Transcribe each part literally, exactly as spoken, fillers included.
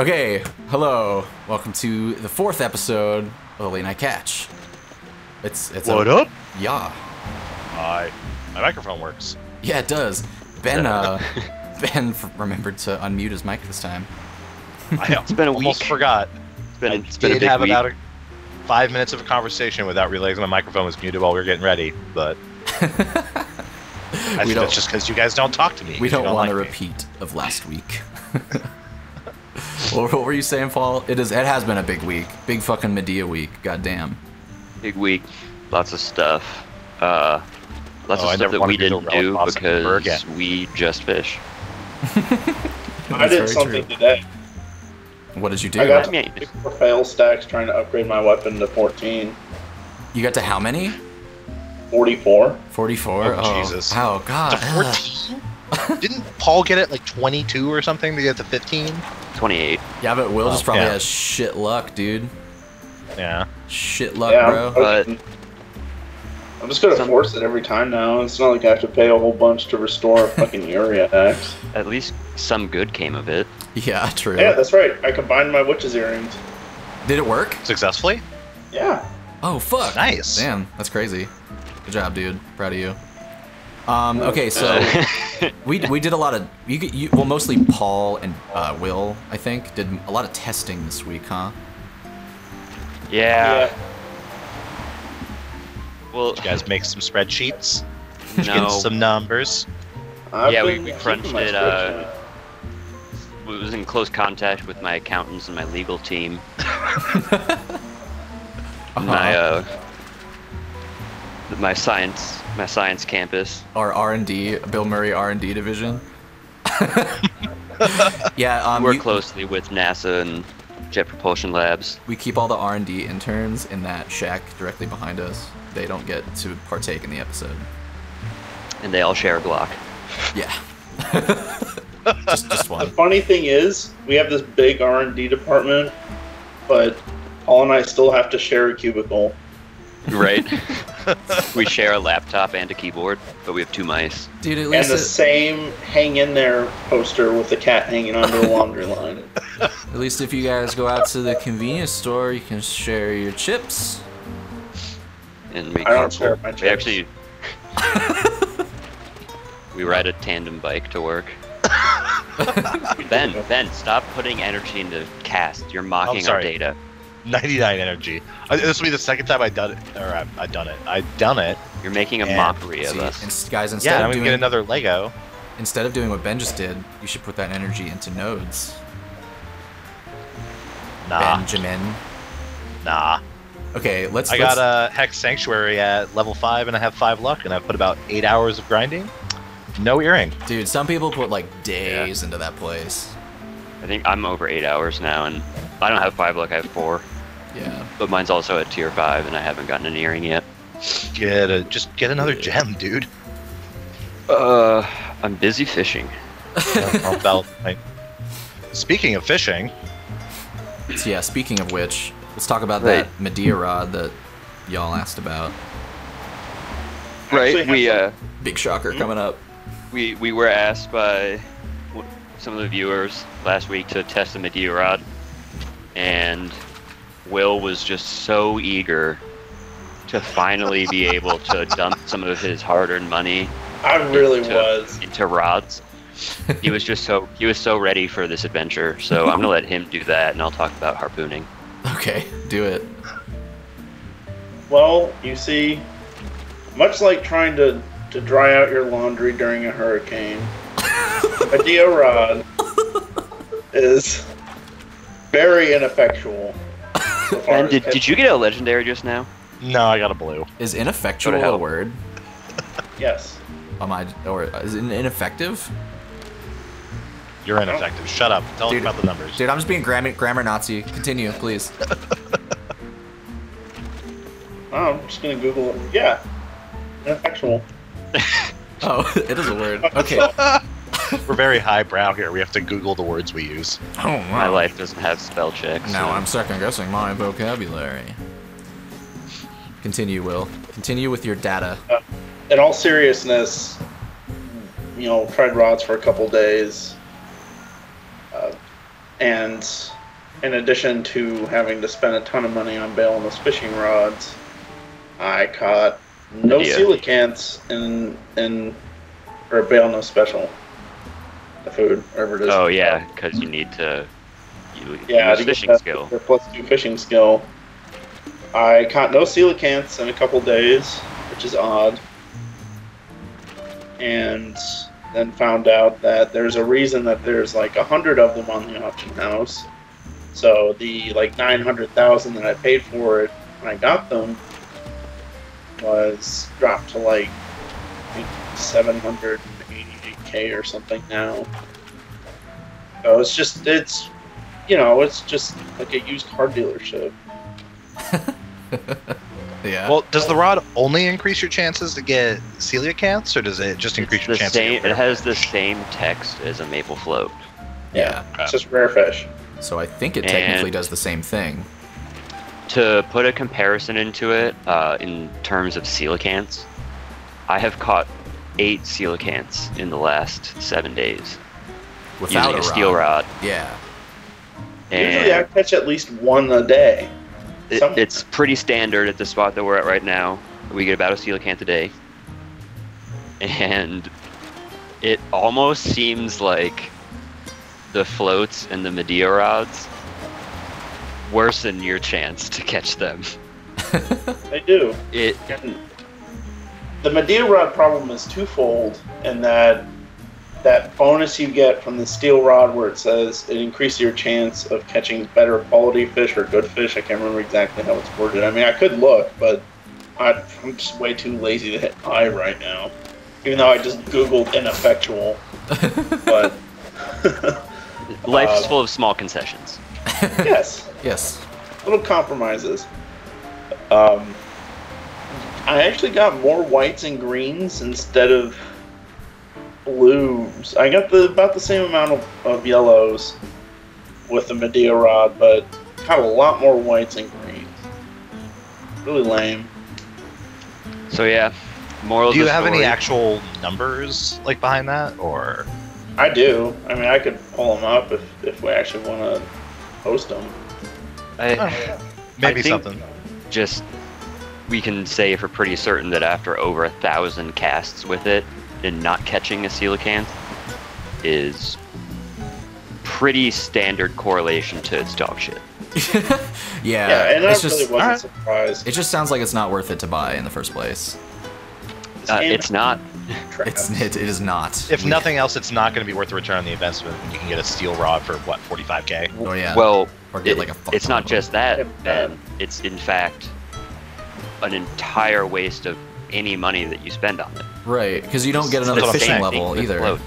Okay, hello. Welcome to the fourth episode of Late Night Catch. It's it's what a, up? Yeah. Hi. Uh, my microphone works. Yeah, it does. Ben uh, Ben remembered to unmute his mic this time. I it's been a almost week. Forgot. It's been, it's been a big have week. About a, five minutes of a conversation without realizing my microphone was muted while we were getting ready, but I think that's just because you guys don't talk to me. We don't, don't want like a repeat me. of last week. What were you saying, Paul? It is. It has been a big week. Big fucking Mediah week. Goddamn. Big week. Lots of stuff. Uh, lots oh, of I stuff that we didn't do because we just fish. I did something true. today. What did you do? I got to four fail stacks trying to upgrade my weapon to fourteen. You got to how many? Forty-four. Forty-four. Oh, oh. Jesus. Oh God. To fourteen. Didn't Paul get it like twenty-two or something to get to fifteen? twenty-eight. Yeah, but Will oh, just probably yeah. has shit luck, dude. Yeah. Shit luck, yeah, bro. But I'm just gonna force it every time now. It's not like I have to pay a whole bunch to restore a fucking Uria axe. At least some good came of it. Yeah, true. Yeah, that's right. I combined my witch's earrings. Did it work? Successfully? Yeah. Oh, fuck. Nice. Damn, that's crazy. Good job, dude. Proud of you. Um, okay, so we we did a lot of you, you well mostly Paul and uh, Will I think did a lot of testing this week, huh? Yeah. yeah. Well, did you guys make some spreadsheets. No. Get some numbers. I've yeah, we, we crunched it. Uh, we was in close contact with my accountants and my legal team. And my uh, my science. My science campus. Our R and D, Bill Murray R and D division. Yeah, um, we work you, closely with NASA and Jet Propulsion Labs. We keep all the R and D interns in that shack directly behind us. They don't get to partake in the episode. And they all share a Glock. Yeah. just, just one. The funny thing is, we have this big R and D department, but Paul and I still have to share a cubicle. Right. We share a laptop and a keyboard, but we have two mice. Dude, at least and the it... same hang in there poster with the cat hanging under the laundry line. At least if you guys go out to the convenience store, you can share your chips. And we I don't share my chips. We actually we ride a tandem bike to work. Ben, Ben, stop putting energy into cast. You're mocking our data. ninety-nine energy. I, this will be the second time I done it, or I, I done it. I done it. You're making a mockery of see, us, and guys. Instead yeah, of doing get another Lego. Instead of doing what Ben just did, you should put that energy into nodes. Nah. Benjamin. Nah. Okay, let's. I let's... got a Hex Sanctuary at level five, and I have five luck, and I put about eight hours of grinding. No earring. Dude, some people put like days yeah. into that place. I think I'm over eight hours now, and I don't have five luck. I have four. Yeah. But mine's also at tier five, and I haven't gotten an earring yet. Get a, just get another gem, dude. Uh, I'm busy fishing. I'll belt. Speaking of fishing. So yeah. Speaking of which, let's talk about right. that Mediah Rod that y'all asked about. Right. We uh. Big shocker mm-hmm. coming up. We we were asked by some of the viewers last week to test the Mediah Rod. And Will was just so eager to finally be able to dump some of his hard-earned money. I really into, was into rods. He was just so he was so ready for this adventure. So I'm gonna let him do that, and I'll talk about harpooning. Okay, do it. Well, you see, much like trying to to dry out your laundry during a hurricane, Mediah Rod is. Very ineffectual. Ben, did, did you get a legendary just now? No, I got a blue. Is ineffectual a word? Yes. Am I, or is it ineffective? You're ineffective. Shut up. Tell dude, us about the numbers. Dude, I'm just being grammar, grammar Nazi. Continue, please. Oh, I'm just going to Google it. Yeah. Ineffectual. Oh, it is a word. Okay. We're very highbrow here. We have to Google the words we use. Oh, wow. My life doesn't have spell checks. Now so. I'm second-guessing my vocabulary. Continue, Will. Continue with your data. Uh, in all seriousness, you know, tried rods for a couple days. Uh, And in addition to having to spend a ton of money on Baelnus fishing rods, I caught no yeah. coelacanths in in or Baelnus special. The food, whatever it is. Oh yeah, because you need to. You yeah, to fishing skill. Your plus two fishing skill. I caught no coelacanths in a couple days, which is odd. And then found out that there's a reason that there's like a hundred of them on the auction house. So the like nine hundred thousand that I paid for it when I got them was dropped to like seven hundred eighty-eight k or something now. So it's just it's you know it's just like a used car dealership. Yeah. Well, does the rod only increase your chances to get coelacanths, or does it just increase it's your chances? Same, to it has the same text as a maple float. Yeah, yeah. It's just rare fish. So I think it technically and does the same thing. To put a comparison into it, uh, in terms of coelacanths, I have caught eight coelacanths in the last seven days. Without using a, a steel rod. rod. Yeah. And usually I catch at least one a day. It, it's pretty standard at the spot that we're at right now. We get about a coelacanth a day. And it almost seems like the floats and the Mediah rods worsen your chance to catch them. They do. It, the Mediah rod problem is twofold, in that that bonus you get from the steel rod where it says it increases your chance of catching better quality fish or good fish. I can't remember exactly how it's worded. I mean, I could look, but I'm just way too lazy to hit I right now. Even though I just Googled ineffectual. But life is uh, full of small concessions. Yes. Yes. Little compromises. Um, I actually got more whites and greens instead of blues. I got the about the same amount of, of yellows with the Mediah rod, but caught a lot more whites and greens. Really lame. So yeah, moral. Do you have any actual numbers like behind that, or? I do. I mean, I could pull them up if if we actually want to post them. I, oh, yeah. Maybe I think something. Just we can say for pretty certain that after over a thousand casts with it, and not catching a coelacanth is pretty standard correlation to its dog shit. yeah, yeah, and I really wasn't right. surprised. It just sounds like it's not worth it to buy in the first place. Uh, it's not. It's, it, it is not. If nothing else, it's not going to be worth the return on the investment when you can get a steel rod for, what, forty-five K? Oh, yeah. Well, or get it, like a it's not just that, Ben. It's, in fact, an entire waste of any money that you spend on it. Right, because you don't get another fishing level either. Floats.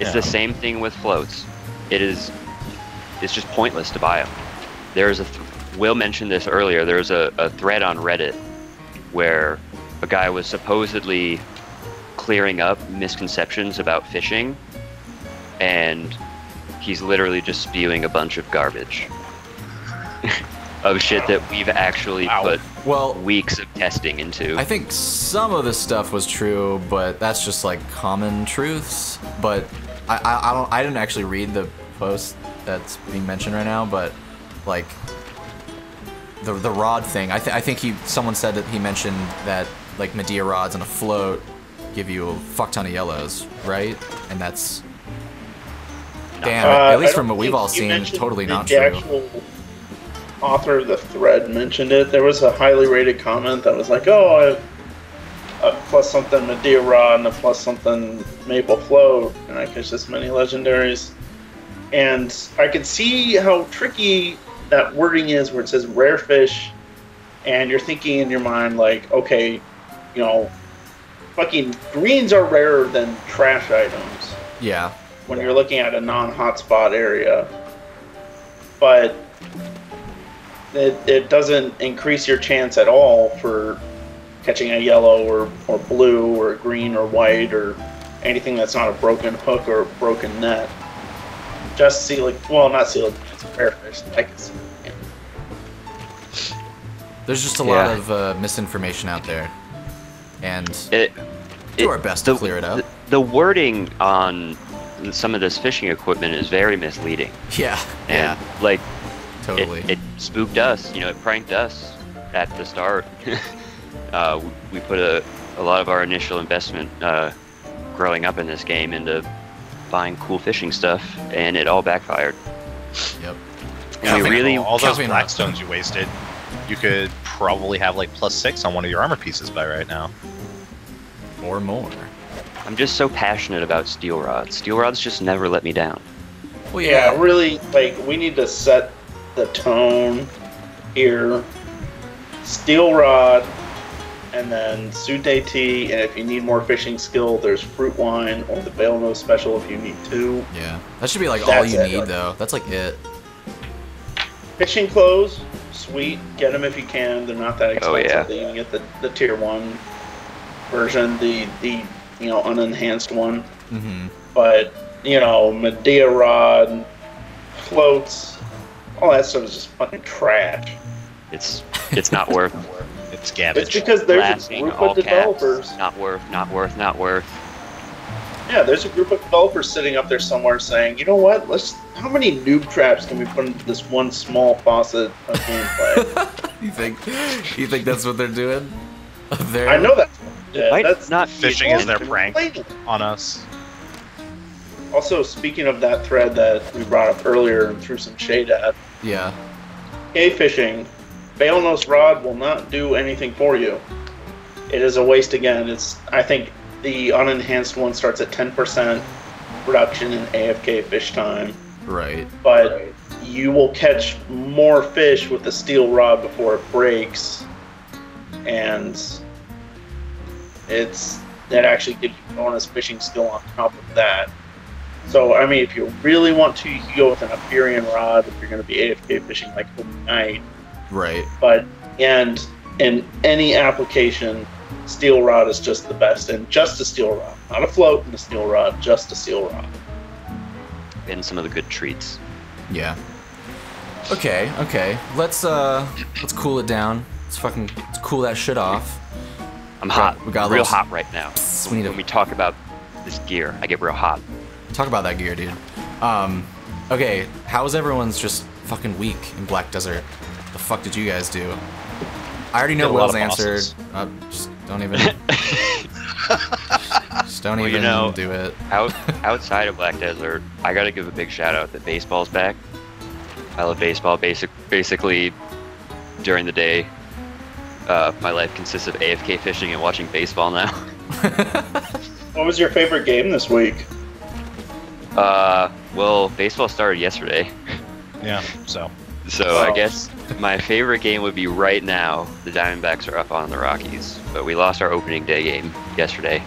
It's yeah. the same thing with floats. It is, it's just pointless to buy them. There is a, th Will mentioned this earlier. There was a, a thread on Reddit where a guy was supposedly clearing up misconceptions about fishing, and he's literally just spewing a bunch of garbage of shit that we've actually Ow. put. Well, weeks of testing into. I think some of this stuff was true, but that's just like common truths. But I, I, I don't, I didn't actually read the post that's being mentioned right now. But like the the rod thing, I, th I think he someone said that he mentioned that like Mediah rods and a float give you a fuck ton of yellows, right? And that's damn. Uh, at least from what we've all seen, totally not true. Actual author of the thread mentioned it. There was a highly rated comment that was like, oh, a, a plus something Mediah rod and a plus something maple float, and I catch this many legendaries. And I could see how tricky that wording is where it says rare fish, and you're thinking in your mind, like, okay, you know, fucking greens are rarer than trash items. Yeah. When you're looking at a non-hotspot area. But It, it doesn't increase your chance at all for catching a yellow or, or blue or green or white or anything that's not a broken hook or a broken net. Just coelacanth, well, not coelacanth, rare fish. I can see it. There's just a yeah. lot of uh, misinformation out there, and it, do it, our best the, to clear it up. The, the wording on some of this fishing equipment is very misleading. Yeah. And yeah. like, totally. It, it spooked us. You know, it pranked us at the start. uh, we, we put a, a lot of our initial investment uh, growing up in this game into buying cool fishing stuff, and it all backfired. Yep. And we really all those blackstones you wasted. You could probably have like plus six on one of your armor pieces by right now. Or more. I'm just so passionate about steel rods. Steel rods just never let me down. Well, yeah, yeah, really, like, we need to set the tone here. Steel rod, and then Sute tea, and if you need more fishing skill, there's fruit wine or the Baelnus special if you need two. Yeah, that should be like That's all you it, need, like, though. That's like it. Fishing clothes, sweet. Get them if you can. They're not that expensive. Oh, yeah. You can get the, the tier one version, the the you know unenhanced one. Mm-hmm. But you know, Mediah Rod, floats, all that stuff is just fucking trash. It's it's not worth. It's garbage. It's because there's Blasting, a group of developers. Caps, not worth. Not worth. Not worth. Yeah, there's a group of developers sitting up there somewhere saying, you know what? Let's. How many noob traps can we put into this one small faucet of gameplay? You think? You think that's what they're doing? They're... I know that. Yeah, that's not fishing is their prank on us. Also, speaking of that thread that we brought up earlier and threw some shade at. Yeah. Cave fishing, Baelnus rod will not do anything for you. It is a waste again. It's I think. The unenhanced one starts at ten percent reduction in A F K fish time. Right. But right. you will catch more fish with the steel rod before it breaks. And it's that actually gives you bonus fishing skill on top of that. So, I mean, if you really want to, you can go with an Iberian rod if you're going to be A F K fishing like overnight. Right. But, and in any application, steel rod is just the best, and just a steel rod, not a float and a steel rod, just a steel rod. And some of the good treats. Yeah. Okay, okay. Let's uh, let's cool it down. Let's fucking let's cool that shit off. I'm hot. We got real little... hot right now. Psst, we need to... When we talk about this gear, I get real hot. Talk about that gear, dude. Um, okay. How was everyone's just fucking week in Black Desert? What the fuck did you guys do? I already know Will's answered. Uh, just don't even. just don't well, even you know, do it. out, outside of Black Desert, I gotta give a big shout out that baseball's back. I love baseball. Basic, basically, during the day, uh, my life consists of A F K fishing and watching baseball now. What was your favorite game this week? Uh, well, baseball started yesterday. Yeah, so. So oh. I guess my favorite game would be right now. The Diamondbacks are up on the Rockies, but we lost our opening day game yesterday.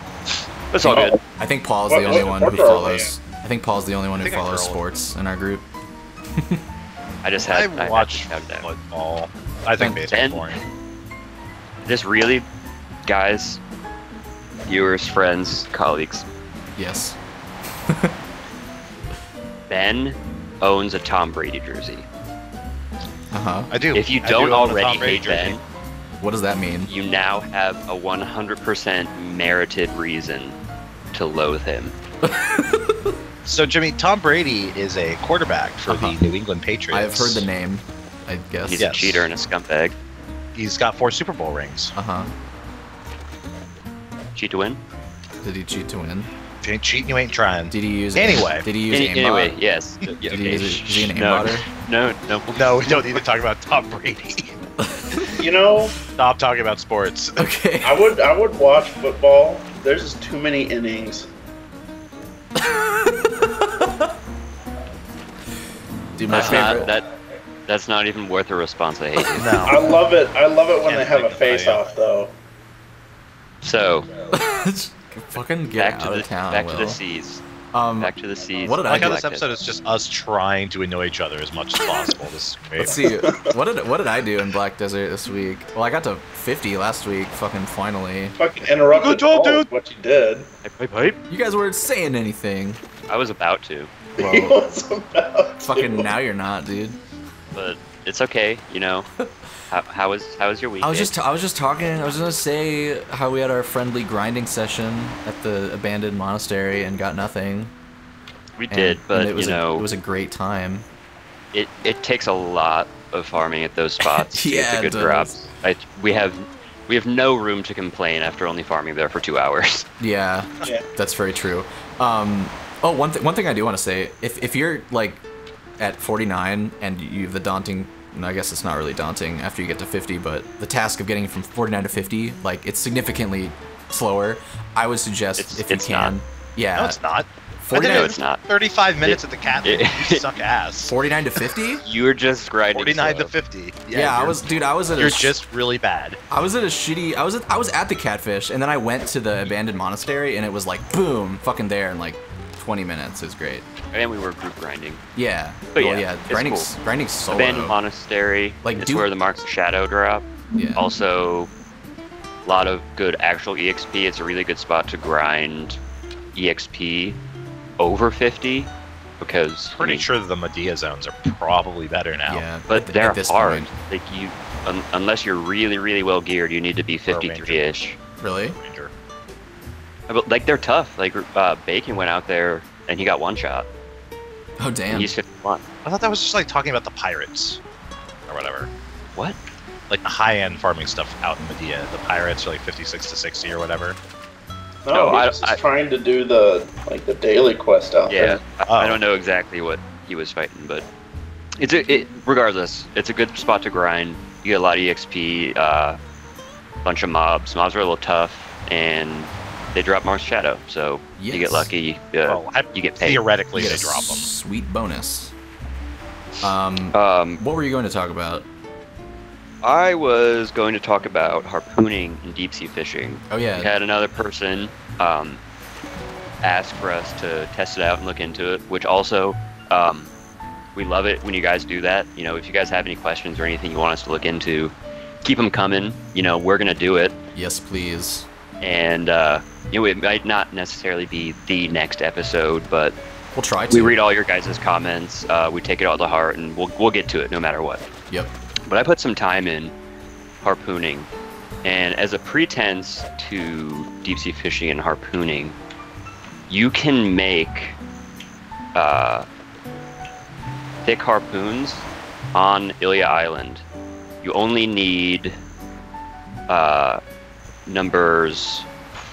That's all oh. good. I think Paul's what, the only what, one who follows. I think Paul's the only one who follows sports in our group. I just had I, I watched football. I think baseball's boring. This really, guys, viewers, friends, colleagues. Yes. Ben owns a Tom Brady jersey. Uh-huh. I do. If you don't do already hate Ben, what does that mean? You now have a one hundred percent merited reason to loathe him. So, Jimmy, Tom Brady is a quarterback for uh-huh. the New England Patriots. I've heard the name, I guess. He's yes. a cheater and a scumbag. He's got four Super Bowl rings. Uh-huh. Cheat to win? Did he cheat to win? If you ain't cheating, you ain't trying. Did he use anyway? A, did he use Any, anyway? Bot? Yes. Did, yeah, did okay. he use a, is he an no, no, no, no. No, we don't need to talk about Tom Brady. You know, stop talking about sports. Okay. I would, I would watch football. There's just too many innings. Dude, my that's favorite. Not, that, that's not even worth a response. I hate it. No. I love it. I love it when they have a face-off, though. So. Fucking get back out to the, of town, Back Will. to the seas. Um, back to the seas. What did I like how this episode is just us trying to annoy each other as much as possible. This is great. Let's see. What did what did I do in Black Desert this week? Well, I got to fifty last week. Fucking finally. Fucking interrupted job, dude. What you did. Pipe, pipe, pipe. You guys weren't saying anything. I was about to. Well, he was about fucking to. Now you're not, dude. But it's okay, you know. How, how was how was your week? I was just I was just talking. I was gonna say how we had our friendly grinding session at the abandoned monastery and got nothing. We and, did, but it was you a, know, it was a great time. It it takes a lot of farming at those spots. Yeah, to get the good drops. I, we have we have no room to complain after only farming there for two hours. Yeah, yeah. That's very true. Um, oh, one thing one thing I do want to say, if if you're like at forty-nine and you have the daunting, no, I guess it's not really daunting after you get to fifty, but the task of getting from forty-nine to fifty, like, it's significantly slower. I would suggest it's, if you it's can. Not. Yeah. No, it's not. forty-nine, I think it's not. thirty-five minutes it, at the capital. You suck ass. forty-nine to fifty? You were just grinding. forty-nine slow. To fifty. Yeah, yeah I was, dude. I was at. You're a just really bad. I was at a shitty. I was at, I was at the Catfish, and then I went to the abandoned monastery, and it was like boom, fucking there in like twenty minutes. It was great. And we were group grinding. Yeah. But well, yeah, yeah. grinding, cool. grinding solo. Abandoned monastery. Like, it's where the marks of shadow drop. Yeah. Also, a lot of good actual E X P. It's a really good spot to grind E X P. Over fifty, because pretty I mean, sure the Mediah zones are probably better now. Yeah, but th they're hard. Point. Like you, un unless you're really, really well geared, you need to be fifty-three-ish. Really? Ranger. Like they're tough. Like uh, Bacon went out there and he got one shot. Oh damn! He's fifty-one. I thought that was just like talking about the pirates, or whatever. What? Like the high-end farming stuff out in Mediah. The pirates are like fifty-six to sixty or whatever. No, no, he was I, just I, trying to do the like the daily quest out yeah, there. Yeah, I, I don't know exactly what he was fighting, but it's a, it. Regardless, it's a good spot to grind. You get a lot of E X P, a uh, bunch of mobs. Mobs are a little tough, and they drop Mars Shadow, so yes. you get lucky. Uh, well, I, you get paid. Theoretically, yes. they drop them. Sweet bonus. Um, um, what were you going to talk about? I was going to talk about harpooning and deep sea fishing. Oh yeah. We had another person um, ask for us to test it out and look into it, which also um, we love it when you guys do that. You know, if you guys have any questions or anything you want us to look into, keep them coming. You know, we're gonna do it. Yes, please. And uh, you know, it might not necessarily be the next episode, but we'll try to. We read all your guys' comments. Uh, we take it all to heart, and we'll we'll get to it no matter what. Yep. But I put some time in harpooning, and as a pretense to deep sea fishing and harpooning, you can make uh, thick harpoons on Iliya Island. You only need uh, numbers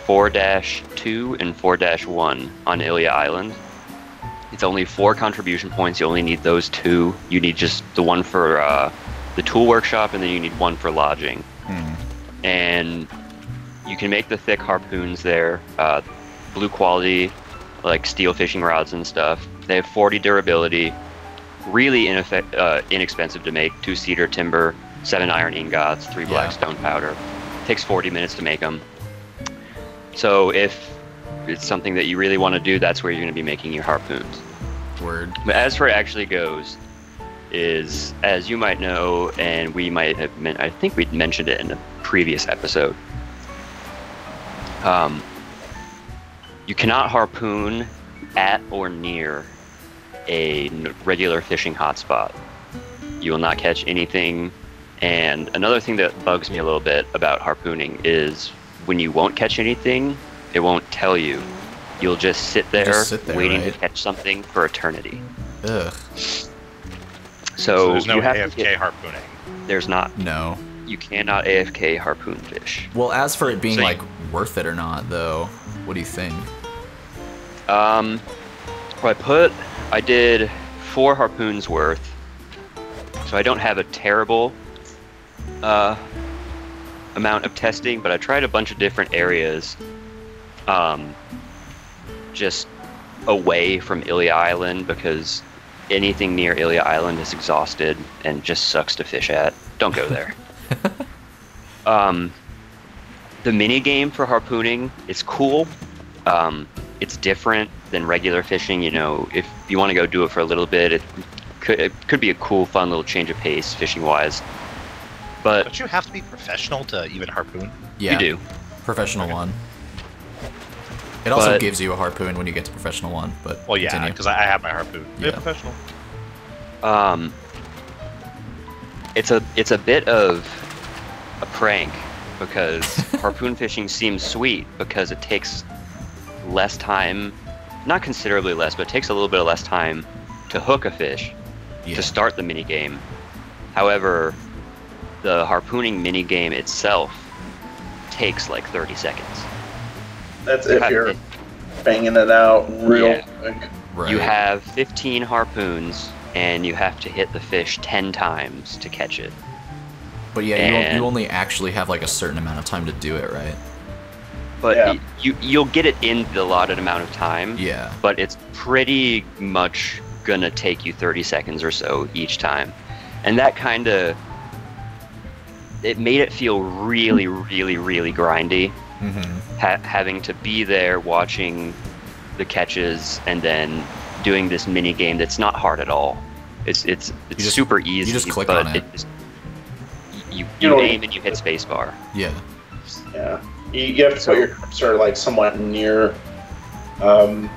four dash two and four dash one on Iliya Island. It's only four contribution points. You only need those two. You need just the one for uh, the tool workshop, and then you need one for lodging. Mm. And you can make the thick harpoons there, uh, blue quality, like steel fishing rods and stuff. They have forty durability, really ineff uh, inexpensive to make. Two cedar timber, seven iron ingots, three black yeah. stone powder. It takes forty minutes to make them. So if it's something that you really want to do, that's where you're going to be making your harpoons. Word. But as for actually goes, is, as you might know, and we might have meant, I think we'd mentioned it in a previous episode, um, you cannot harpoon at or near a regular fishing hotspot. You will not catch anything. And another thing that bugs me a little bit about harpooning is when you won't catch anything, it won't tell you. You'll just sit there, just sit there waiting right? to catch something for eternity. Ugh. So, so there's no A F K get, harpooning. There's not. No. You cannot A F K harpoon fish. Well, as for it being so like you, worth it or not, though, what do you think? Um, well, I put, I did four harpoons worth, so I don't have a terrible uh, amount of testing, but I tried a bunch of different areas, um, just away from Iliya Island, because anything near Iliya Island is exhausted and just sucks to fish at. Don't go there. um, the mini game for harpooning is cool. Um, it's different than regular fishing. You know, if you want to go do it for a little bit, it could, it could be a cool, fun little change of pace fishing-wise. But don't you have to be professional to even harpoon? Yeah, you do. Professional okay. one. It also but, gives you a harpoon when you get to professional one, but well, yeah, because I have my harpoon. Yeah, professional. Um, it's a it's a bit of a prank, because harpoon fishing seems sweet because it takes less time not considerably less, but it takes a little bit less time to hook a fish yeah. to start the mini game. However, the harpooning mini game itself takes like thirty seconds. That's if How you're it, banging it out real yeah. quick. Right. You have fifteen harpoons, and you have to hit the fish ten times to catch it. But yeah, and, you, you only actually have like a certain amount of time to do it, right? But yeah. you, you'll get it in the allotted amount of time. Yeah. But it's pretty much gonna take you thirty seconds or so each time. And that kind of... It made it feel really, really, really grindy. Mm-hmm. ha having to be there watching the catches and then doing this mini game that's not hard at all. It's it's it's just, super easy. You just click but on it. It you you, you aim and you hit spacebar. Yeah. Yeah. You have to so, put your cursor like somewhat near um,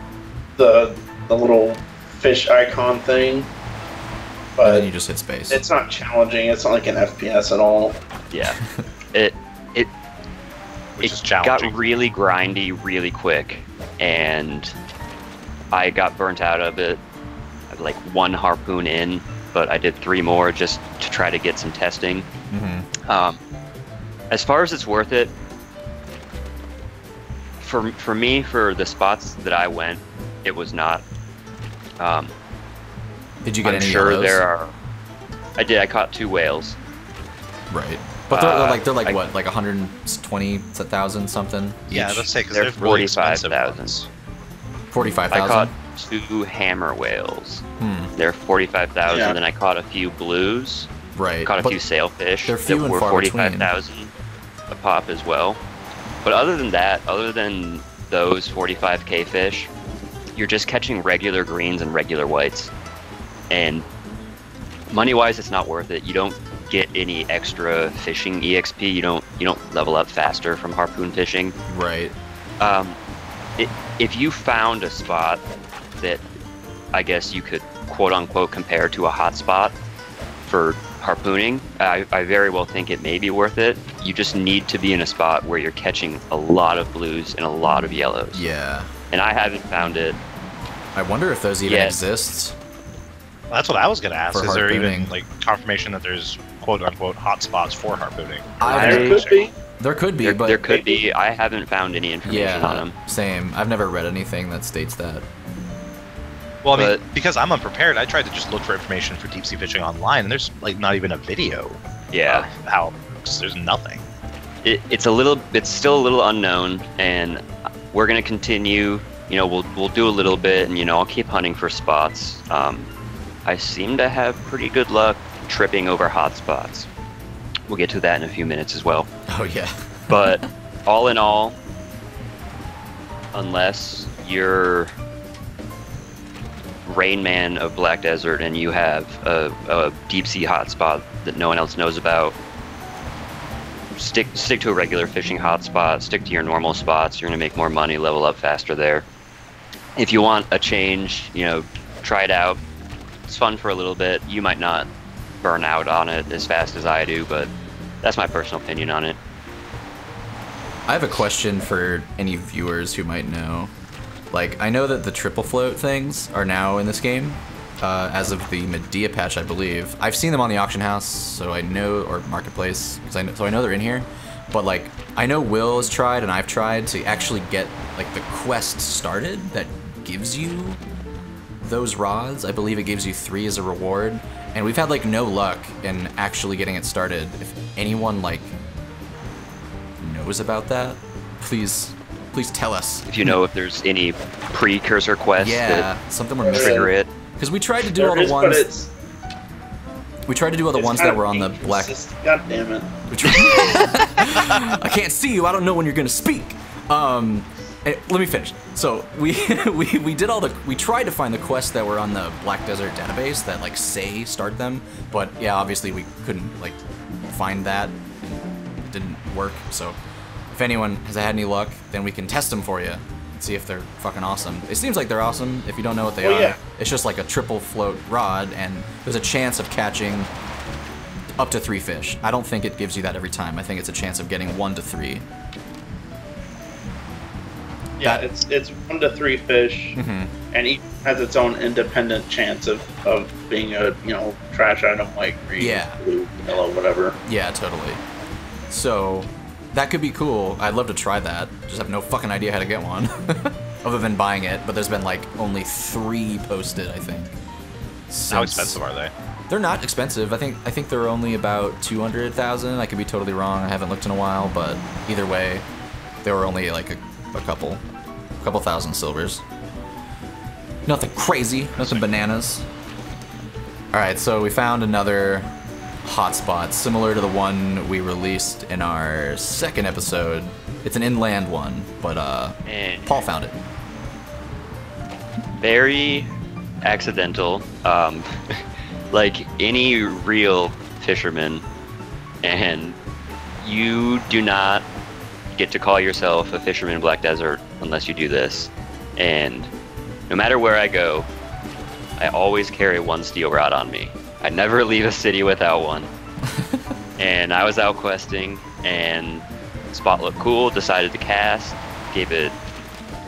the the little fish icon thing. But and then you just hit space. It's not challenging. It's not like an F P S at all. Yeah. it it Which it got really grindy really quick, and I got burnt out of it. Like one harpoon in, but I did three more just to try to get some testing. Mm-hmm. Um, as far as it's worth it. For, for me, for the spots that I went, it was not. Um, did you get I'm any sure of those? There are. I did. I caught two whales. Right, but they're, uh, they're like they're like I, what, like one hundred twenty thousand something. Yeah, each? Let's say because they're, they're really forty-five thousand. Forty-five thousand. I caught two hammer whales. Hmm. They're forty-five thousand, yeah. and I caught a few blues. Right. Caught a but few sailfish. They're few that and were far between. Forty-five thousand a pop as well. But other than that, other than those forty-five K fish, you're just catching regular greens and regular whites. And money-wise, it's not worth it. You don't get any extra fishing E X P. You don't you don't level up faster from harpoon fishing. Right. Um, it, if you found a spot that I guess you could quote-unquote compare to a hot spot for harpooning, I, I very well think it may be worth it. You just need to be in a spot where you're catching a lot of blues and a lot of yellows. Yeah. And I haven't found it. I wonder if those even yet. exist. Well, that's what I was going to ask. Is there even like confirmation that there's quote-unquote hot spots for harpooning? I, there could be. There could be, there, but... There could be. I haven't found any information yeah, on them. Same. I've never read anything that states that. Well, I mean, but, because I'm unprepared, I tried to just look for information for deep sea fishing online, and there's like not even a video. Yeah, of how it works. There's nothing. It, it's a little, it's still a little unknown, and we're gonna continue. You know, we'll we'll do a little bit, and you know, I'll keep hunting for spots. Um, I seem to have pretty good luck tripping over hot spots. We'll get to that in a few minutes as well. Oh yeah. But all in all, unless you're Rain Man of Black Desert and you have a, a deep sea hotspot that no one else knows about, stick stick to a regular fishing hotspot, stick to your normal spots. You're gonna make more money, level up faster there. If you want a change, you know, try it out. It's fun for a little bit. You might not burn out on it as fast as I do, but that's my personal opinion on it. I have a question for any viewers who might know. Like, I know that the triple float things are now in this game, uh, as of the Mediah patch, I believe. I've seen them on the auction house, so I know, or marketplace, because I know, so I know they're in here. But like, I know Will has tried, and I've tried to actually get like the quest started that gives you those rods. I believe it gives you three as a reward, and we've had like no luck in actually getting it started. If anyone like knows about that, please. Please tell us. If you know if there's any precursor quests yeah, that something we're trigger it. Because we tried to do there all the is, ones... We tried to do all the ones that were on the black... God damn it. I can't see you. I don't know when you're going to speak. Um, let me finish. So we, we we did all the... We tried to find the quests that were on the Black Desert database that, like, say start them. But, yeah, obviously we couldn't, like, find that. It didn't work, so... If anyone has had any luck, then we can test them for you and see if they're fucking awesome. It seems like they're awesome if you don't know what they well, are. Yeah. It's just like a triple float rod, and there's a chance of catching up to three fish. I don't think it gives you that every time. I think it's a chance of getting one to three. Yeah, that... it's it's one to three fish, mm-hmm. and each has its own independent chance of, of being a, you know, trash item like green, yeah. blue, yellow, whatever. Yeah, totally. So that could be cool. I'd love to try that. Just have no fucking idea how to get one, other than buying it. But there's been like only three posted, I think. Since... How expensive are they? They're not expensive. I think I think they're only about two hundred thousand. I could be totally wrong. I haven't looked in a while, but either way, they were only like a, a couple, a couple thousand silvers. Nothing crazy. Nothing bananas. All right, so we found another hotspot similar to the one we released in our second episode. It's an inland one, but uh, Man. Paul found it. Very accidental. Um. Like any real fisherman, and you do not get to call yourself a fisherman in Black Desert unless you do this. And no matter where I go, I always carry one steel rod on me. I never leave a city without one. And I was out questing, and spot looked cool, decided to cast, gave it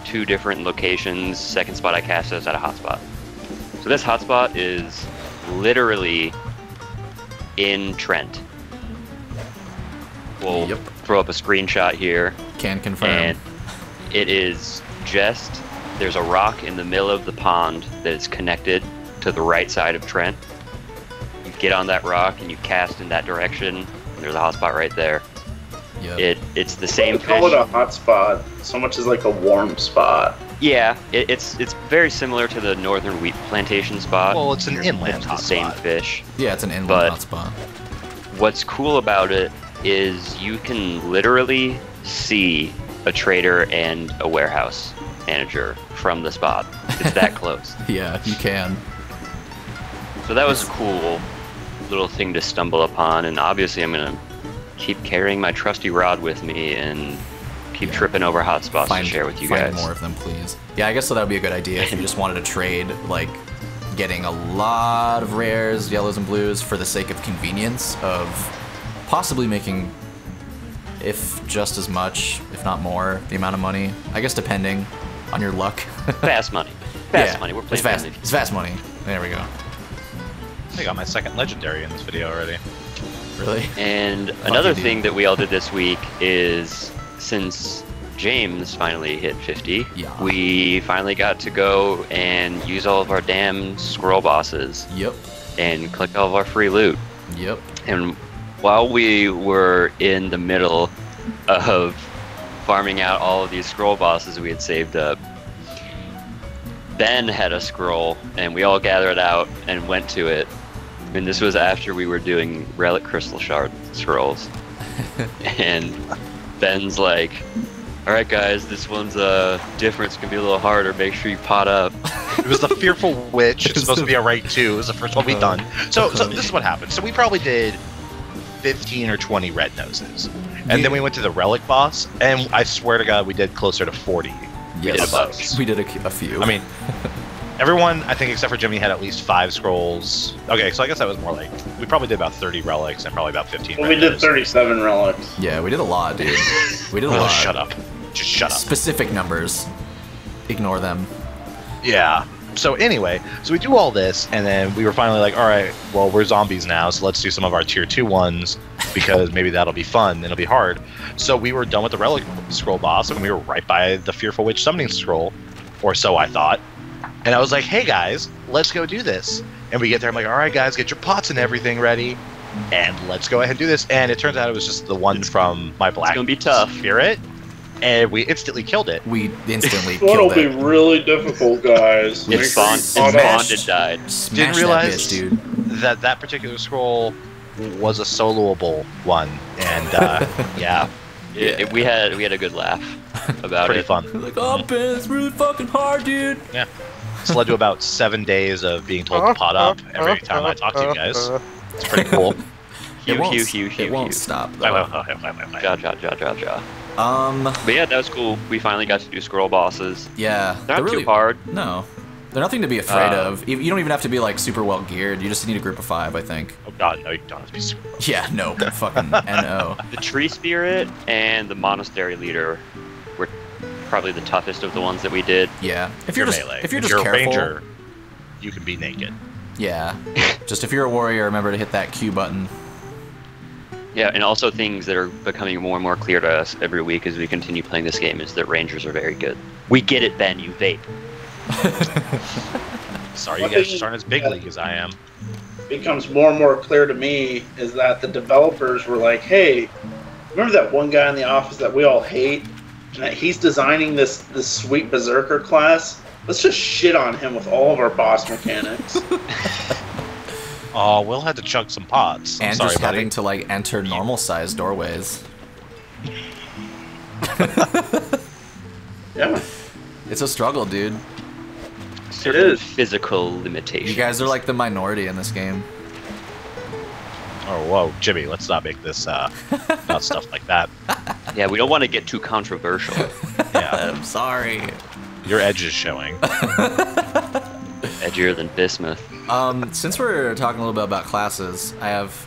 two different locations. Second spot I cast was at a hotspot. So this hotspot is literally in Trent. We'll yep. throw up a screenshot here. Can confirm. And it is just, there's a rock in the middle of the pond that is connected to the right side of Trent. You get on that rock and you cast in that direction, and there's a hotspot right there. Yep. It It's the same fish. I call it a hotspot so much as like a warm spot. Yeah, it, it's it's very similar to the northern wheat plantation spot. Well, it's an inland hotspot. It's the same fish. Yeah, it's an inland hotspot. What's cool about it is you can literally see a trader and a warehouse manager from the spot. It's that close. Yeah, you can. So that was a cool little thing to stumble upon, and obviously I'm gonna keep carrying my trusty rod with me and keep yeah. tripping over hotspots to share with you find guys. Find more of them, please. Yeah, I guess so that would be a good idea if you just wanted to trade, like, getting a lot of rares, yellows and blues, for the sake of convenience of possibly making, if just as much, if not more, the amount of money. I guess depending on your luck. Fast money. Fast yeah, money. We're playing it's fast, it's fast money. There we go. I got my second legendary in this video already. Really? And Lucky another dude. thing that we all did this week is... Since James finally hit fifty, yeah. we finally got to go and use all of our damn squirrel bosses. Yep. And collect all of our free loot. Yep. And while we were in the middle of farming out all of these squirrel bosses we had saved up, Ben had a squirrel, and we all gathered out and went to it. And this was after we were doing Relic Crystal Shard scrolls. And... Ben's like, all right, guys, this one's uh, different. It's going to be a little harder. Make sure you pot up. It was the Fearful Witch. It's supposed to be a rank two. It was the first one we've done. So, so this is what happened. So we probably did fifteen or twenty Red Noses. And yeah. then we went to the Relic boss. And I swear to God, we did closer to forty. Yes. We did a bunch. We did a, a few. I mean, everyone, I think, except for Jimmy, had at least five scrolls. Okay, so I guess that was more like... We probably did about thirty relics and probably about fifteen Well, we did thirty-seven relics. Yeah, we did a lot, dude. We did a oh, lot. Shut up. Just shut up. Specific numbers. Ignore them. Yeah. So anyway, so we do all this, and then we were finally like, all right, well, we're zombies now, so let's do some of our tier two ones, because maybe that'll be fun, and it'll be hard. So we were done with the relic scroll boss, and we were right by the Fearful Witch summoning scroll, or so I thought. And I was like, hey, guys, let's go do this. And we get there. I'm like, all right, guys, get your pots and everything ready. And let's go ahead and do this. And it turns out it was just the one it's, from my Black it's gonna be tough. Spirit. And we instantly killed it. We instantly killed it. That'll be really difficult, guys. It's bond, bonded died. Smash Didn't realize that, bitch, dude. that that particular scroll was a soloable one. And, uh, yeah. It, yeah. it, we had we had a good laugh about Pretty it. Pretty fun. Like, oh, Ben, it's really fucking hard, dude. Yeah. It's led to about seven days of being told to pot up every time I talk to you guys. It's pretty cool. It won't, Hugh, Hugh, Hugh, it won't Hugh. stop, though. Ja, ja, ja, ja, ja. Um, but yeah, that was cool. We finally got to do squirrel bosses. Yeah. They're not they're really, too hard. No. They're nothing to be afraid uh, of. You don't even have to be, like, super well geared. You just need a group of five, I think. Oh, God, no, you don't have to be super well. Yeah, no, fucking N O. The Tree Spirit and the Monastery Leader were probably the toughest of the ones that we did. Yeah. If you're, you're just melee. if you're just if you're careful, a ranger, you can be naked. Yeah. Just if you're a warrior, remember to hit that Q button. Yeah, and also things that are becoming more and more clear to us every week as we continue playing this game is that rangers are very good. We get it, Ben. You vape. Sorry, you guys just aren't as big league as I am. Becomes more and more clear to me is that the developers were like, hey, remember that one guy in the office that we all hate? And that he's designing this, this sweet Berserker class? Let's just shit on him with all of our boss mechanics. Oh, we'll have to chug some pots. I'm and sorry, just buddy. having to, like, enter normal-sized doorways. Yeah. It's a struggle, dude. Certain it is. Physical limitations. You guys are, like, the minority in this game. Oh, whoa, Jimmy, let's not make this, uh, not stuff like that. Yeah, we don't want to get too controversial. Yeah. I'm sorry. Your edge is showing. Edgier than bismuth. Um, since we're talking a little bit about classes, I have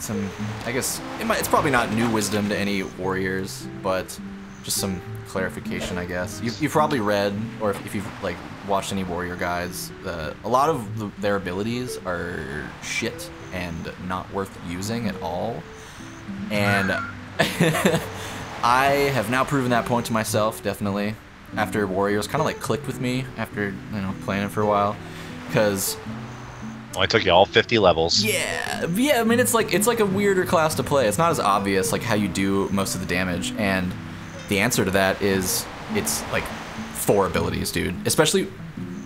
some, I guess, it might, it's probably not new wisdom to any warriors, but just some clarification, I guess. You've, you've probably read, or if, if you've like watched any warrior guides, uh, a lot of the, their abilities are shit and not worth using at all. And I have now proven that point to myself, definitely. After warriors kind of like clicked with me after, you know, playing it for a while, because well, I took you all fifty levels. Yeah, yeah. I mean, it's like it's like a weirder class to play. It's not as obvious like how you do most of the damage, and the answer to that is it's like four abilities, dude. Especially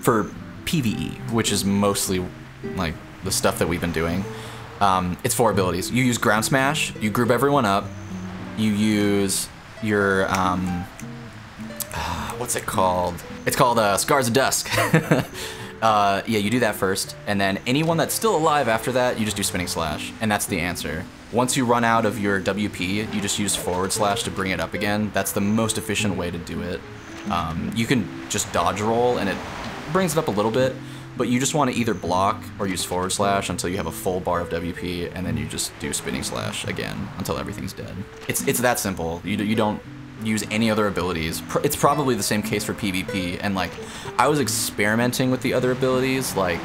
for PvE, which is mostly like the stuff that we've been doing. Um, it's four abilities. You use ground smash. You group everyone up. You use your um. What's it called? It's called uh, Scars of Dusk. uh, yeah, you do that first, and then anyone that's still alive after that, you just do Spinning Slash, and that's the answer. Once you run out of your W P, you just use Forward Slash to bring it up again. That's the most efficient way to do it. Um, you can just dodge roll, and it brings it up a little bit, but you just want to either block or use Forward Slash until you have a full bar of W P, and then you just do Spinning Slash again until everything's dead. It's it's that simple. You you don't use any other abilities. It's probably the same case for PvP, and like I was experimenting with the other abilities like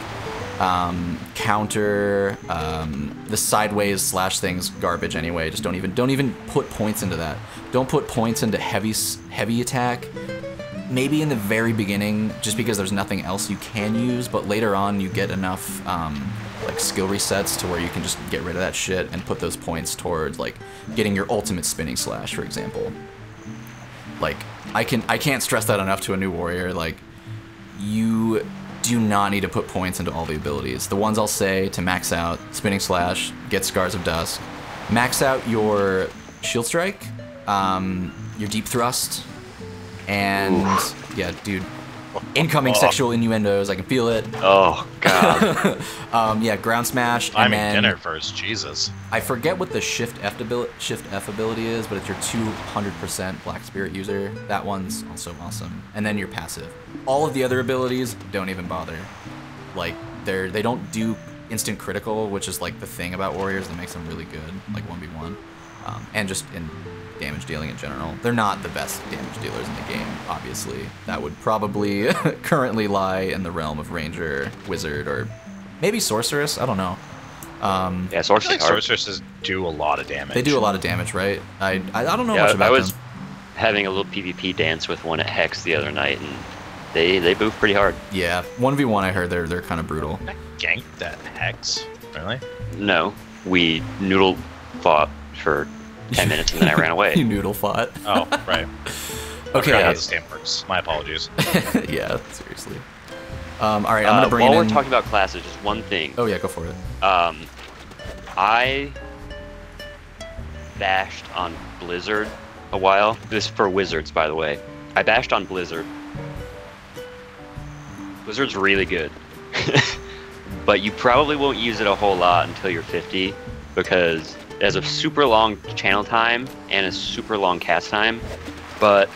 um, counter, um, the sideways slash thing's garbage anyway. Just don't even don't even put points into that. Don't put points into heavy heavy attack. Maybe in the very beginning, just because there's nothing else you can use, but later on you get enough um, like skill resets to where you can just get rid of that shit and put those points towards like getting your ultimate Spinning Slash, for example. Like, I, can, I can't stress that enough to a new warrior. Like, you do not need to put points into all the abilities. The ones I'll say to max out: Spinning Slash, get Scars of Dusk, max out your Shield Strike, um, your Deep Thrust, and, ooh, yeah, dude, incoming oh. sexual innuendos, I can feel it. Oh, God. um, yeah, Ground Smash, I'm and then... I'm in dinner first, Jesus. I forget what the Shift F, ability, Shift F ability is, but it's your two hundred percent Black Spirit user. That one's also awesome. And then your passive. All of the other abilities, don't even bother. Like, they're, they don't do instant critical, which is, like, the thing about warriors that makes them really good, like one v one. Um, and just in damage dealing in general. They're not the best damage dealers in the game, obviously. That would probably currently lie in the realm of Ranger, Wizard, or maybe Sorceress, I don't know. Um, yeah, Sorceress, I feel like Sorceresses do a lot of damage. They do a lot of damage, right? I, I, I don't know yeah, much about them. I was them. having a little PvP dance with one at Hex the other night, and they they boof pretty hard. Yeah, one v one I heard they're, they're kind of brutal. I ganked that Hex, really? No, we noodle fought for ten minutes and then I ran away. You noodle fought. Oh, right. Okay. I forgot how this game works. My apologies. Yeah, seriously. Um, all right, I'm uh, gonna bring while it. While we're talking about classes, just one thing. Oh yeah, go for it. Um, I bashed on Blizzard a while. This is for Wizards, by the way. I bashed on Blizzard. Blizzard's really good, but you probably won't use it a whole lot until you're fifty, because it has a super long channel time and a super long cast time, but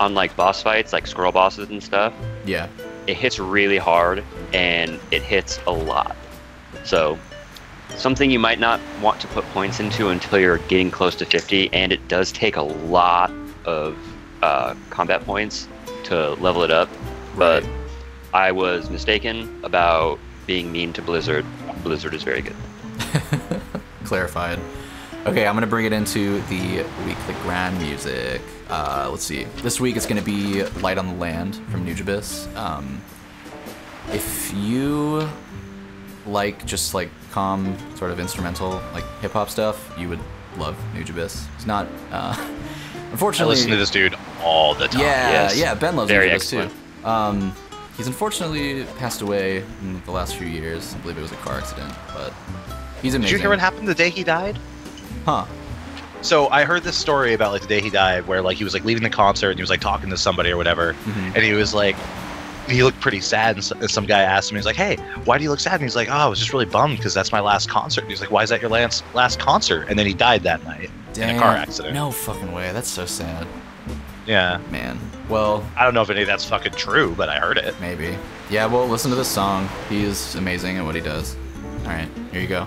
on like boss fights, like scroll bosses and stuff, yeah, it hits really hard and it hits a lot. So something you might not want to put points into until you're getting close to fifty, and it does take a lot of uh, combat points to level it up, but right. I was mistaken about being mean to Blizzard. Blizzard is very good. Clarified. Okay, I'm gonna bring it into the weekly grand music. Uh, let's see. This week it's gonna be Light on the Land from Nujabes. Um, if you like just like calm sort of instrumental like hip hop stuff, you would love Nujabes. It's not uh, unfortunately. I listen to this dude all the time. Yeah, yes. yeah. Ben loves very Nujabes excellent. too. Um, he's unfortunately passed away in the last few years. I believe it was a car accident, but he's amazing. Did you hear what happened the day he died? Huh. So I heard this story about like the day he died, where like he was like leaving the concert and he was like talking to somebody or whatever, mm-hmm. and he was like. He looked pretty sad, and some guy asked him, he's like, hey, why do you look sad? And he's like, oh, I was just really bummed because that's my last concert. And he's like, why is that your last, last concert? And then he died that night Damn, in a car accident. No fucking way. That's so sad. Yeah. Man. Well. I don't know if any of that's fucking true, but I heard it. Maybe. Yeah, well, listen to this song. He is amazing at what he does. All right. Here you go.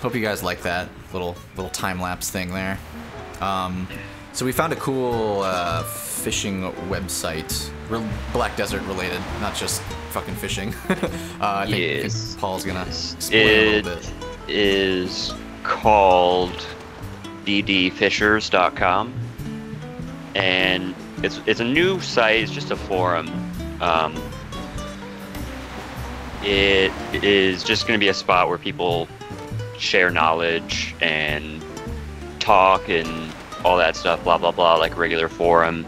Hope you guys like that little little time lapse thing there. Um, so we found a cool uh, fishing website, Re Black Desert related, not just fucking fishing. uh, I think, yes. I think Paul's gonna explain it a little bit. It is called d d fishers dot com, and it's it's a new site. It's just a forum. Um, it is just gonna be a spot where people share knowledge and talk and all that stuff, blah blah blah, like a regular forum.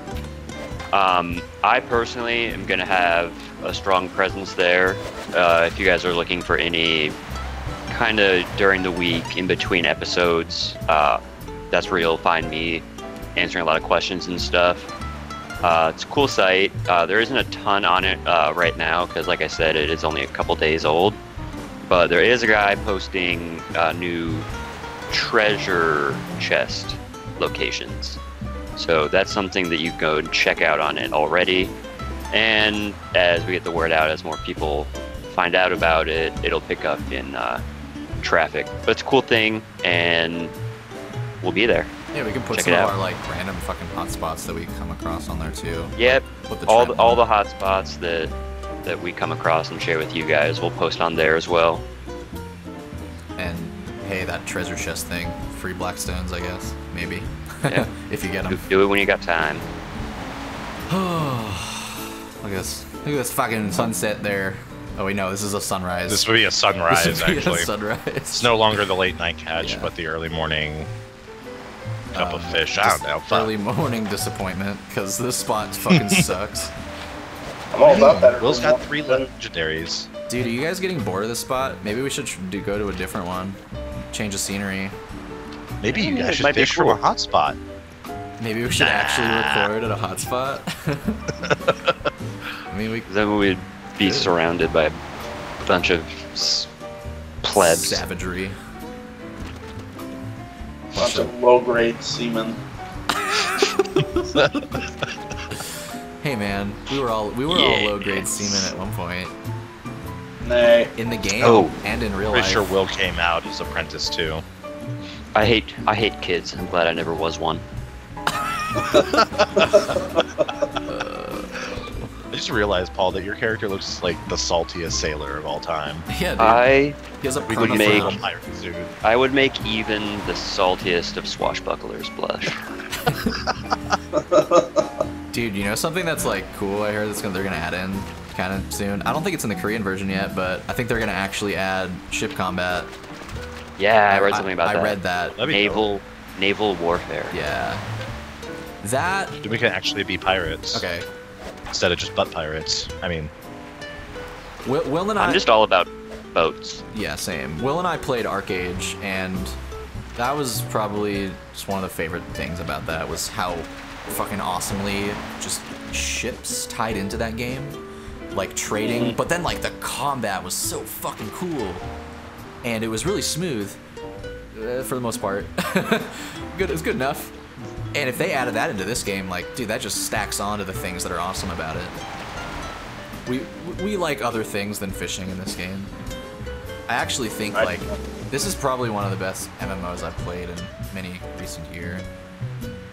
um I personally am gonna have a strong presence there. Uh if you guys are looking for any kind of during the week in between episodes, uh that's where you'll find me answering a lot of questions and stuff. Uh it's a cool site. Uh there isn't a ton on it uh right now because, like I said, it is only a couple days old. But there is a guy posting uh, new treasure chest locations. So that's something that you can go and check out on it already. And as we get the word out, as more people find out about it, it'll pick up in uh, traffic. But it's a cool thing, and we'll be there. Yeah, we can put check some of out. our like random fucking hotspots that we come across on there too. Yep, like, the all, the, all the hotspots that... that we come across and share with you guys, we'll post on there as well. And hey, that treasure chest thing, free blackstones, I guess, maybe. Yeah. If you get them. Do it when you got time. Look at this. Look at this fucking sunset there. Oh wait, no, this is a sunrise. This would be a sunrise, this would be actually. A sunrise. It's no longer the late night catch, yeah. but the early morning cup um, of fish. I don't know. Early morning disappointment, because this spot fucking sucks. I'm all about that. Will's got three legendaries. Dude, are you guys getting bored of this spot? Maybe we should do, go to a different one. Change the scenery. Maybe you guys should fish for a hot spot. Maybe we should nah. actually record at a hot spot. I mean, we, then we'd be surrounded by a bunch of plebs. Savagery. bunch of low-grade seamen. Hey man, we were all we were yes. all low-grade seamen at one point. Nay. In the game oh, and in real pretty life. Pretty sure Will came out as apprentice too. I hate I hate kids. I'm glad I never was one. I just realized, Paul, that your character looks like the saltiest sailor of all time. Yeah, dude. I he has a we would make a pirate suit. I would make even the saltiest of swashbucklers blush. Dude, you know something that's like cool? I heard that's gonna, they're gonna add in kind of soon. I don't think it's in the Korean version yet, but I think they're gonna actually add ship combat. Yeah, I read something about I, that. I read that. Naval, cool. naval warfare. Yeah. That. Dude, we can actually be pirates. Okay. Instead of just butt pirates. I mean. Will, Will and I. I'm just all about boats. Yeah, same. Will and I played ArcheAge, and that was probably just one of the favorite things about that was how fucking awesomely just ships tied into that game, like trading. Mm-hmm. But then like the combat was so fucking cool, and it was really smooth uh, for the most part. Good, it was good enough. And if they added that into this game, like, dude, that just stacks on to the things that are awesome about it. We we like other things than fishing in this game. I actually think, like, this is probably one of the best M M Os I've played in many recent years.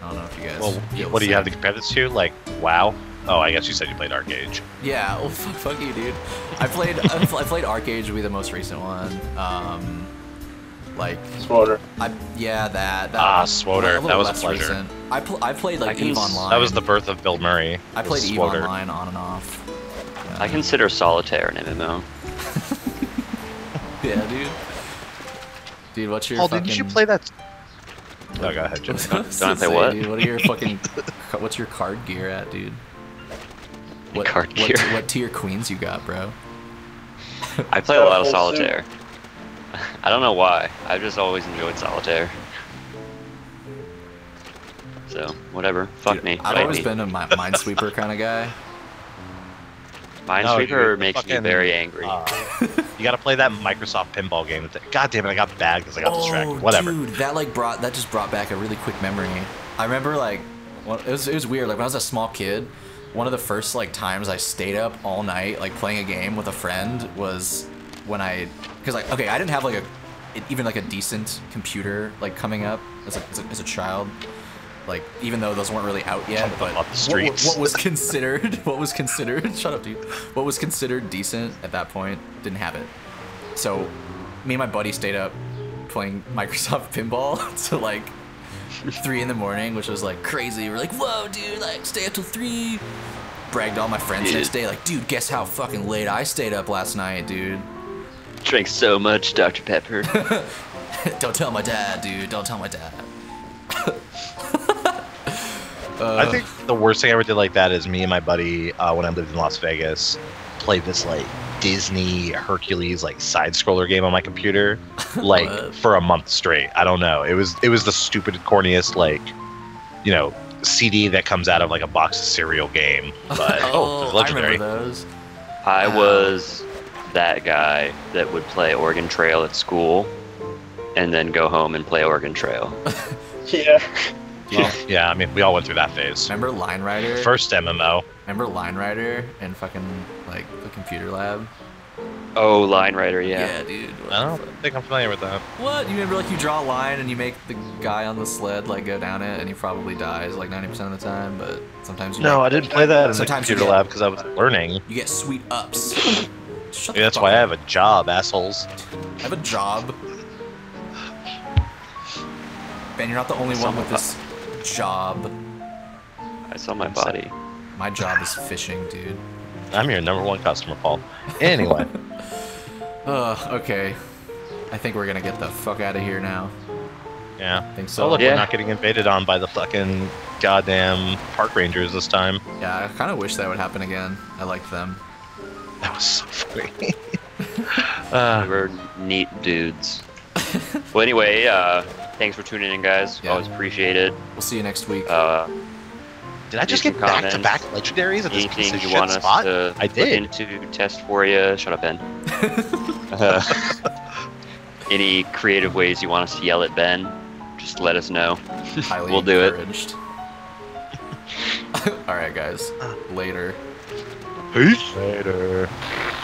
I don't know if you guys... Well, what do you have to compare this to? Like, WoW? Oh, I guess you said you played ArcheAge. Yeah, well, fuck, fuck you, dude. I played I played ArcheAge would be the most recent one. Um... Like, Swoter. I, yeah, that. Ah, uh, Swoter. That was a pleasure. Recent. I pl I played like I EVE Online. That was the birth of Bill Murray. I played EVE Online on and off. Yeah. I consider Solitaire an M M O. Yeah, dude. Dude, what's your? Oh, fucking... did you play that? Oh, go ahead, Jim. Don't, don't say what? Dude, what are your fucking? What's your card gear at, dude? What card what, gear? What tier queens you got, bro? I play a lot of Solitaire. Suit. I don't know why. I've just always enjoyed Solitaire. So, whatever. Fuck dude, me. I've always me. been a Minesweeper kind of guy. Minesweeper no, makes fucking, me very angry. Uh, you gotta play that Microsoft pinball game. God damn it, I got bagged because I got oh, distracted. Whatever. Dude, that like brought that just brought back a really quick memory. I remember like, well, it was it was weird. Like when I was a small kid, one of the first like times I stayed up all night like playing a game with a friend was when I. Because, like, okay, I didn't have, like, a, even, like, a decent computer, like, coming up as a, as a, as a child. Like, even though those weren't really out yet, but what, what was considered, what was considered, shut up, dude, what was considered decent at that point, didn't have it. So, me and my buddy stayed up playing Microsoft Pinball to, like, three in the morning, which was, like, crazy. We're like, whoa, dude, like, stay up till three. Bragged all my friends dude. next day, like, dude, guess how fucking late I stayed up last night, dude. Drink so much, Doctor Pepper. Don't tell my dad, dude. Don't tell my dad. uh, I think the worst thing I ever did like that is me and my buddy, uh, when I lived in Las Vegas, played this, like, Disney Hercules, like, side-scroller game on my computer, like, for a month straight. I don't know. It was, it was the stupid, corniest, like, you know, C D that comes out of, like, a box of cereal game. But, oh, it was legendary. I remember those. I um, was... that guy that would play Oregon Trail at school and then go home and play Oregon Trail. Yeah. Well, yeah, I mean, we all went through that phase. Remember Line Rider? First M M O. Remember Line Rider and fucking, like, the computer lab? Oh, Line Rider, yeah. Yeah, dude. I don't think I'm familiar with that. What? You remember, like, you draw a line and you make the guy on the sled, like, go down it and he probably dies, like, ninety percent of the time, but sometimes you... No, I didn't play that in the computer lab because I was learning. You get sweet ups. Shut Maybe that's why up. I have a job, assholes. I have a job. Ben, you're not the only one with this job. I saw my body. My job is fishing, dude. I'm your number one customer, Paul. Anyway. uh, okay. I think we're gonna get the fuck out of here now. Yeah. I think so. Oh, look, yeah. We're not getting invaded on by the fucking goddamn park rangers this time. Yeah, I kind of wish that would happen again. I liked them. That was so funny. uh, we were neat dudes. Well, anyway, uh, thanks for tuning in, guys. Yeah. Always appreciate it. We'll see you next week. Uh, did I just get back-to-back -back legendaries at this piece of shit spot? I did. Into test for you. Shut up, Ben. uh, any creative ways you want us to yell at Ben? just let us know. Highly we'll do encouraged. It. All right, guys. Later. Peace. Later.